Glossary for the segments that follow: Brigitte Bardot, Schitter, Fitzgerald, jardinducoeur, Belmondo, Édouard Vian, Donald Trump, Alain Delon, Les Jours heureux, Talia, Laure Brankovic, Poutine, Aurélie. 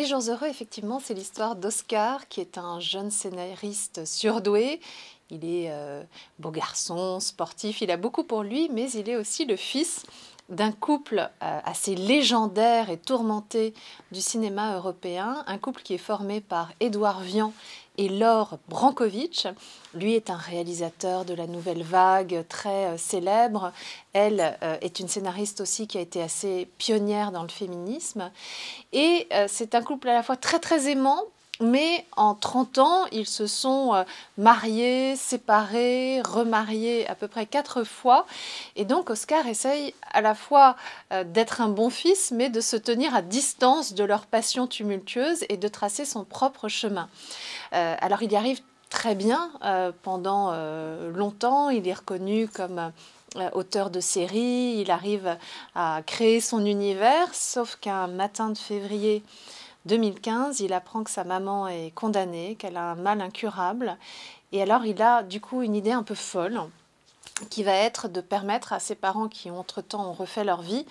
Les Jours heureux, effectivement, c'est l'histoire d'Oscar, qui est un jeune scénariste surdoué. Il est beau garçon, sportif, il a beaucoup pour lui, mais il est aussi le fils d'un couple assez légendaire et tourmenté du cinéma européen, un couple qui est formé par Édouard Vian et Laure Brankovic. Lui est un réalisateur de la Nouvelle Vague, très célèbre. Elle est une scénariste aussi qui a été assez pionnière dans le féminisme. Et c'est un couple à la fois très aimant, mais en 30 ans, ils se sont mariés, séparés, remariés à peu près 4 fois. Et donc Oscar essaye à la fois d'être un bon fils, mais de se tenir à distance de leur passion tumultueuse et de tracer son propre chemin. Alors il y arrive très bien pendant longtemps, il est reconnu comme auteur de séries, il arrive à créer son univers, sauf qu'un matin de février 2015, il apprend que sa maman est condamnée, qu'elle a un mal incurable. Et alors, il a du coup une idée un peu folle qui va être de permettre à ses parents qui, entre-temps, ont refait leur vie,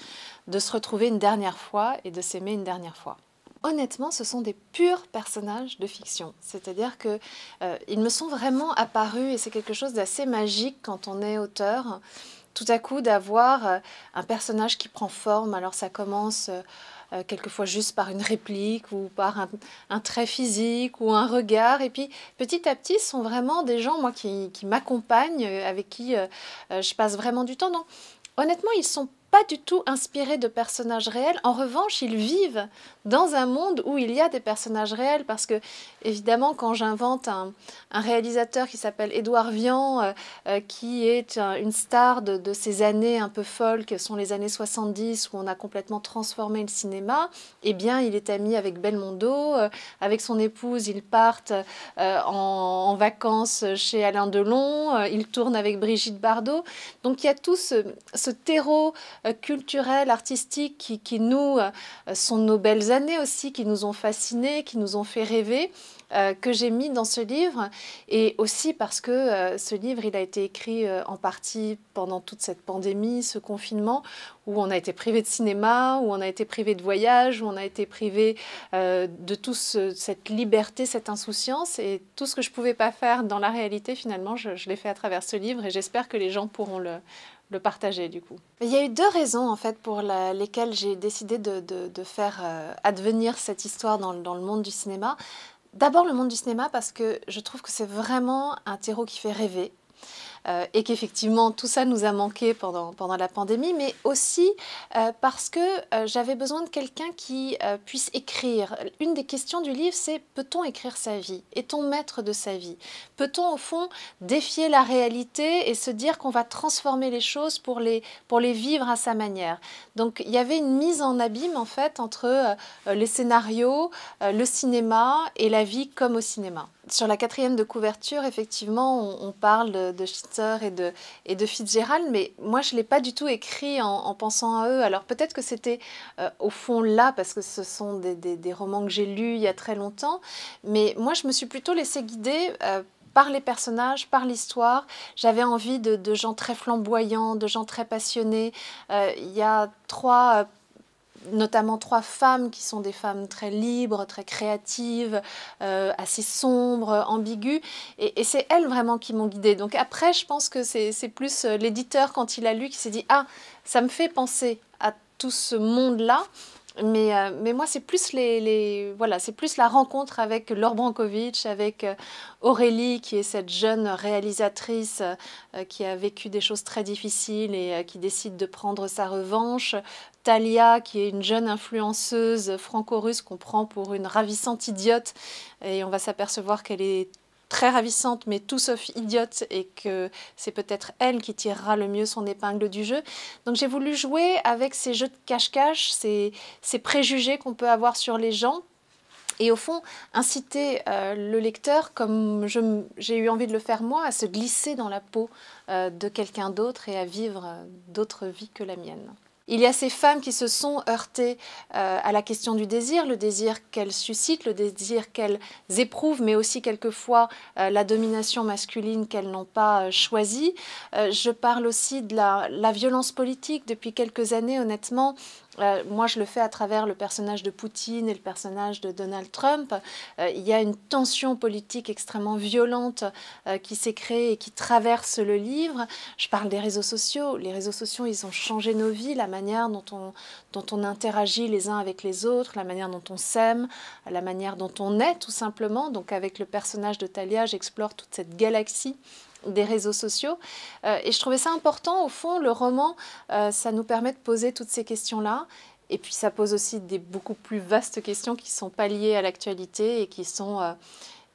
de se retrouver une dernière fois et de s'aimer une dernière fois. Honnêtement, ce sont des purs personnages de fiction. C'est-à-dire qu'ils me sont vraiment apparus, et c'est quelque chose d'assez magique quand on est auteur, tout à coup d'avoir un personnage qui prend forme. Alors ça commence quelquefois juste par une réplique ou par un trait physique ou un regard. Et puis petit à petit, ce sont vraiment des gens, moi, qui m'accompagnent, avec qui je passe vraiment du temps. Donc honnêtement, ils ne sont pas du tout inspirés de personnages réels. En revanche, ils vivent dans un monde où il y a des personnages réels, parce que, évidemment, quand j'invente un réalisateur qui s'appelle Édouard Vian, qui est une star de ces années un peu folles que sont les années 70, où on a complètement transformé le cinéma, eh bien, il est ami avec Belmondo, avec son épouse, ils partent en vacances chez Alain Delon, ils tournent avec Brigitte Bardot. Donc, il y a tout ce terreau culturels, artistiques qui nous sont nos belles années aussi, qui nous ont fascinés, qui nous ont fait rêver, que j'ai mis dans ce livre. Et aussi parce que ce livre, il a été écrit en partie pendant toute cette pandémie, ce confinement, où on a été privé de cinéma, où on a été privé de voyage, où on a été privé de toute cette liberté, cette insouciance. Et tout ce que je ne pouvais pas faire dans la réalité, finalement, je l'ai fait à travers ce livre, et j'espère que les gens pourront le partager du coup. Il y a eu 2 raisons en fait pour lesquelles j'ai décidé de faire advenir cette histoire dans le monde du cinéma. D'abord le monde du cinéma, parce que je trouve que c'est vraiment un terreau qui fait rêver. Et qu'effectivement tout ça nous a manqué pendant la pandémie, mais aussi parce que j'avais besoin de quelqu'un qui puisse écrire. Une des questions du livre, c'est: peut-on écrire sa vie? Est-on maître de sa vie? Peut-on au fond défier la réalité et se dire qu'on va transformer les choses pour les vivre à sa manière? Donc il y avait une mise en abîme en fait entre les scénarios, le cinéma et la vie comme au cinéma. Sur la 4e de couverture, effectivement, on parle de Schitter et de Fitzgerald, mais moi, je ne l'ai pas du tout écrit en pensant à eux. Alors, peut-être que c'était au fond là, parce que ce sont des romans que j'ai lus il y a très longtemps, mais moi, je me suis plutôt laissée guider par les personnages, par l'histoire. J'avais envie de gens très flamboyants, de gens très passionnés. Il y a notamment 3 femmes qui sont des femmes très libres, très créatives, assez sombres, ambiguës. Et c'est elles vraiment qui m'ont guidée. Donc après, je pense que c'est plus l'éditeur, quand il a lu, qui s'est dit: ah, ça me fait penser à tout ce monde-là. Mais moi, c'est plus, voilà, c'est plus la rencontre avec Laure Brankovic, avec Aurélie, qui est cette jeune réalisatrice qui a vécu des choses très difficiles et qui décide de prendre sa revanche. Talia, qui est une jeune influenceuse franco-russe qu'on prend pour une ravissante idiote, et on va s'apercevoir qu'elle est très ravissante, mais tout sauf idiote, et que c'est peut-être elle qui tirera le mieux son épingle du jeu. Donc j'ai voulu jouer avec ces jeux de cache-cache, ces préjugés qu'on peut avoir sur les gens, et au fond, inciter le lecteur, comme j'ai eu envie de le faire moi, à se glisser dans la peau de quelqu'un d'autre et à vivre d'autres vies que la mienne. Il y a ces femmes qui se sont heurtées à la question du désir, le désir qu'elles suscitent, le désir qu'elles éprouvent, mais aussi quelquefois la domination masculine qu'elles n'ont pas choisie. Je parle aussi de la violence politique. Depuis quelques années, honnêtement, moi je le fais à travers le personnage de Poutine et le personnage de Donald Trump, il y a une tension politique extrêmement violente qui s'est créée et qui traverse le livre. Je parle des réseaux sociaux. Les réseaux sociaux, ils ont changé nos vies, la manière dont on interagit les uns avec les autres, la manière dont on s'aime, la manière dont on est tout simplement. Donc avec le personnage de Talia, j'explore toute cette galaxie des réseaux sociaux. Et je trouvais ça important, au fond, le roman, ça nous permet de poser toutes ces questions-là. Et puis ça pose aussi des beaucoup plus vastes questions qui ne sont pas liées à l'actualité et qui sont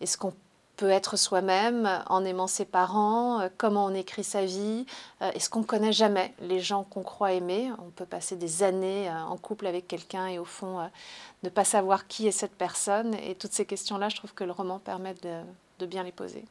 est-ce qu'on peut être soi-même en aimant ses parents, comment on écrit sa vie, est-ce qu'on ne connaît jamais les gens qu'on croit aimer. On peut passer des années en couple avec quelqu'un et au fond ne pas savoir qui est cette personne. Et toutes ces questions-là, je trouve que le roman permet de bien les poser.